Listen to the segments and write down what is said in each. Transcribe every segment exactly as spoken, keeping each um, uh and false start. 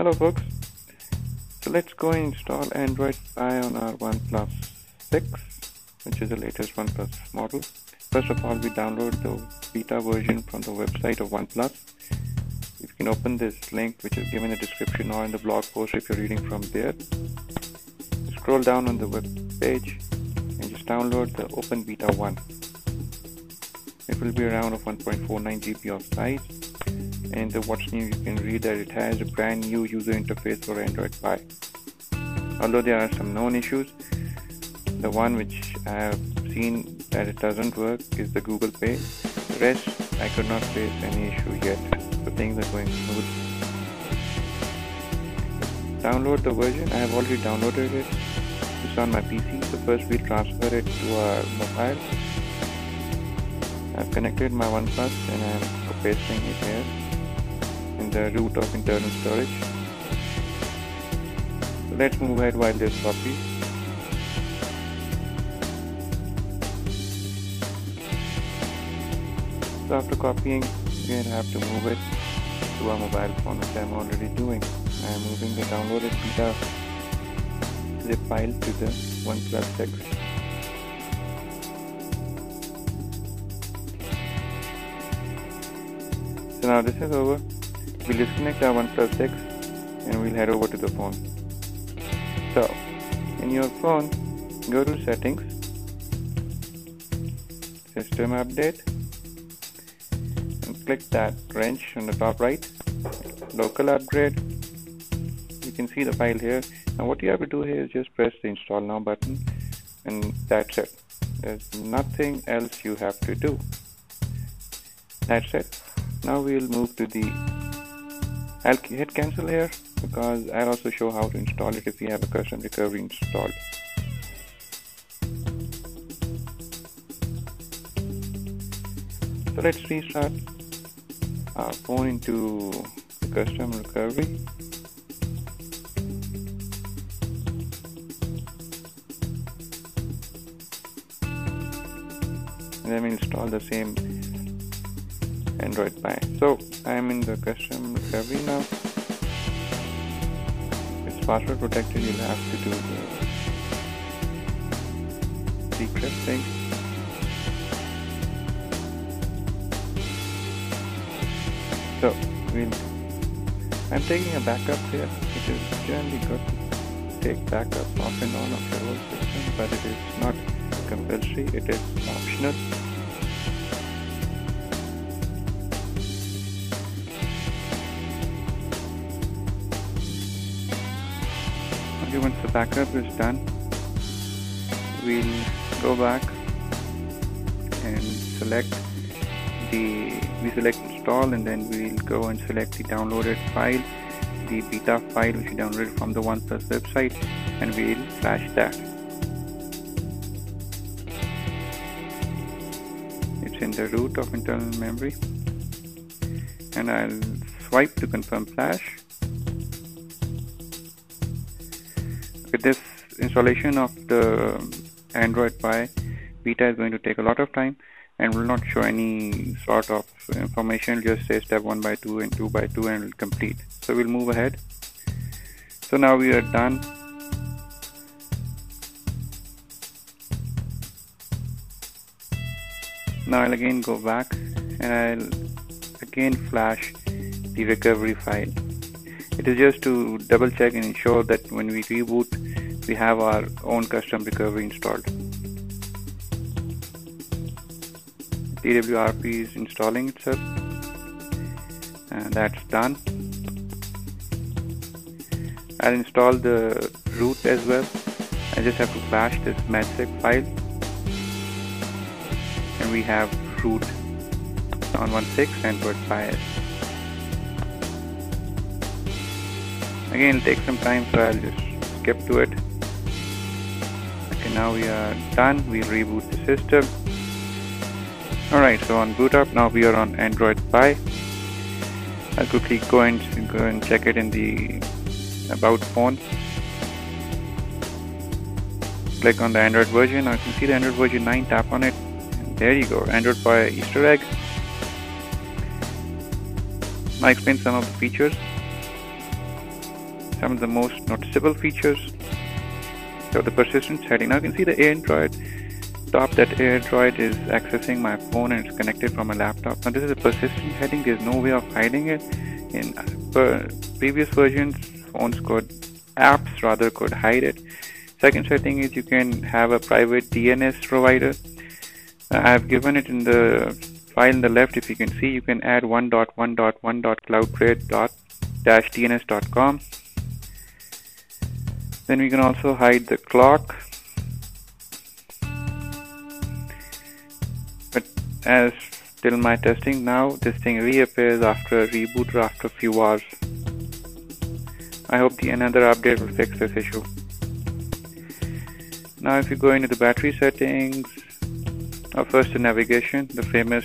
Hello folks, so let's go and install Android Pie on our OnePlus six, which is the latest OnePlus model. First of all, we download the beta version from the website of OnePlus. You can open this link which is given in the description or in the blog post if you're reading from there. Scroll down on the web page and just download the Open Beta one. It will be around of one point four nine gigabytes of size. And the what's new, you can read that it has a brand new user interface for Android Pie. Although there are some known issues, the one which I have seen that it doesn't work is the Google Pay. The rest, I could not face any issue yet. So things are going smooth. Download the version. I have already downloaded it. It's on my P C. So first we transfer it to our mobile. I've connected my OnePlus and I'm pasting it here in the root of internal storage. So let's move ahead while this copies. So after copying, we have to move it to our mobile phone, which I'm already doing. I am moving the downloaded beta zip file to the OnePlus six. So now this is over. We'll disconnect our OnePlus six and we'll head over to the phone. So in your phone, go to settings, system update, and click that wrench on the top right, local upgrade. You can see the file here. Now what you have to do here is just press the install now button and that's it. There's nothing else you have to do. That's it. Now we'll move to the, I'll hit cancel here because I'll also show how to install it if you have a custom recovery installed. So let's restart our phone into the custom recovery. And then we'll install the same Android Pie. So I am in the custom recovery now. It's password protected. You'll have to do the secret thing. So we'll. I'm taking a backup here. It is generally good to take backup off and on of your whole system, but it is not compulsory. It is optional. Once the backup is done, we'll go back and select the we select install, and then we'll go and select the downloaded file, the beta file which you downloaded from the OnePlus website, and we'll flash that. It's in the root of internal memory, and I'll swipe to confirm flash. With this installation of the Android Pie beta is going to take a lot of time and will not show any sort of information. It'll just say step one by two and two by two and it'll complete. So we'll move ahead. So now we are done. Now I'll again go back and I'll again flash the recovery file. It is just to double check and ensure that when we reboot, we have our own custom recovery installed. T W R P is installing itself, and that's done. I'll install the root as well. I just have to flash this Magisk file, and we have root on one point six Android Pie. Again, it'll take some time, so I'll just skip to it. Okay, now we are done. We'll reboot the system. Alright, so on boot up, now we are on Android Pie. I'll quickly go and, go and check it in the About Phone. Click on the Android version. Now you can see the Android version nine, tap on it. And there you go, Android Pie Easter egg. Now I explain some of the features. some of the most noticeable features. So the persistence setting. Now you can see the Android top, that Android is accessing my phone and it's connected from a laptop. Now this is a persistent heading, there's no way of hiding it. In previous versions, phones could, apps rather could hide it. Second setting is you can have a private D N S provider. I have given it in the file on the left. If you can see, you can add one dot one dot one dot cloudflare dot d n s dot com. Then we can also hide the clock. But as till my testing now, this thing reappears after a reboot or after a few hours. I hope the another update will fix this issue. Now if you go into the battery settings, or first the navigation, the famous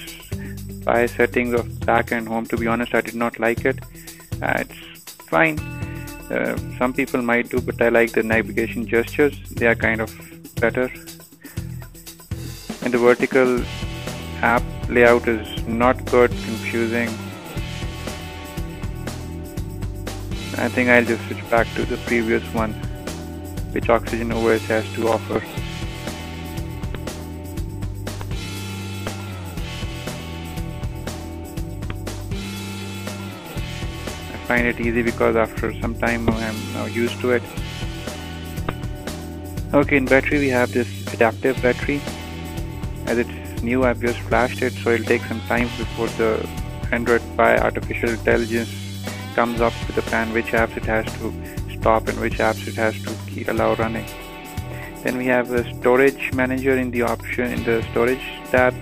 Pie settings of back and home, to be honest I did not like it. Uh, it's fine, uh, some people might do, but I like the navigation gestures, they are kind of better. And the vertical app layout is not good, confusing. I think I'll just switch back to the previous one, which Oxygen O S has to offer. I find it easy because after some time I'm now used to it. Okay, in battery we have this adaptive battery. As it's new, I've just flashed it, so it'll take some time before the Android Pie artificial intelligence comes up with a plan which apps it has to stop and which apps it has to keep, allow running. Then we have a storage manager in the option in the storage tab.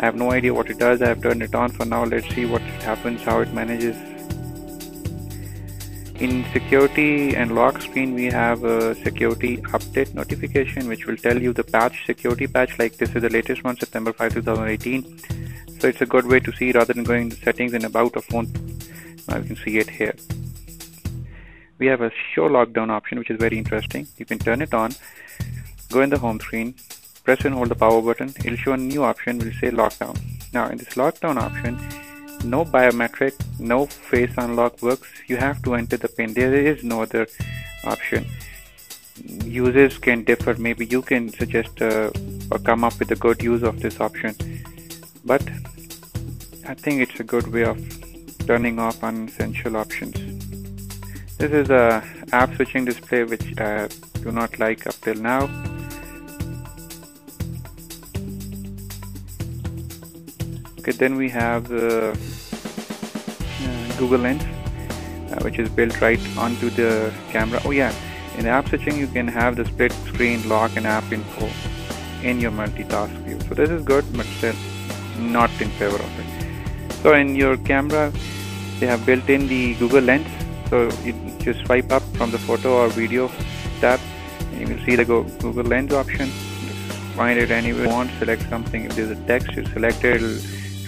I have no idea what it does. I have turned it on for now. Let's see what happens, how it manages. In security and lock screen, we have a security update notification which will tell you the patch, security patch, like this is the latest one, September fifth two thousand eighteen. So it's a good way to see rather than going to settings and about a phone. Now you can see it here. We have a show lockdown option which is very interesting. You can turn it on, go in the home screen, press and hold the power button, it'll show a new option which will say lockdown. Now in this lockdown option, no biometric, no face unlock works. You have to enter the pin. There is no other option. Users can differ. Maybe you can suggest uh, or come up with a good use of this option. But I think it's a good way of turning off unessential options. This is a app switching display which I do not like up till now. Then we have the uh, Google Lens uh, which is built right onto the camera. Oh yeah, in app switching you can have the split screen lock and app info in your multitask view. So this is good, but still not in favor of it. So in your camera they have built in the Google Lens, so you just swipe up from the photo or video tab and you will see the Google Lens option. Just find it anywhere you want, select something. If there's a text you select it, it'll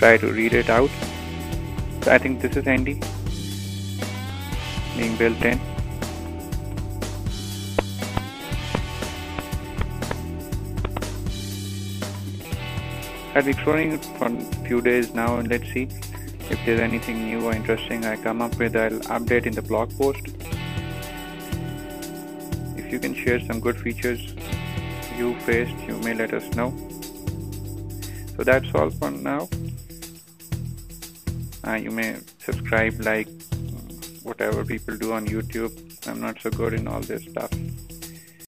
try to read it out. So I think this is handy, being built in. I've been exploring it for a few days now and let's see if there's anything new or interesting I come up with. I'll update in the blog post. If you can share some good features you faced, you may let us know. So that's all for now. Uh, you may subscribe, like, whatever people do on YouTube. I'm not so good in all this stuff.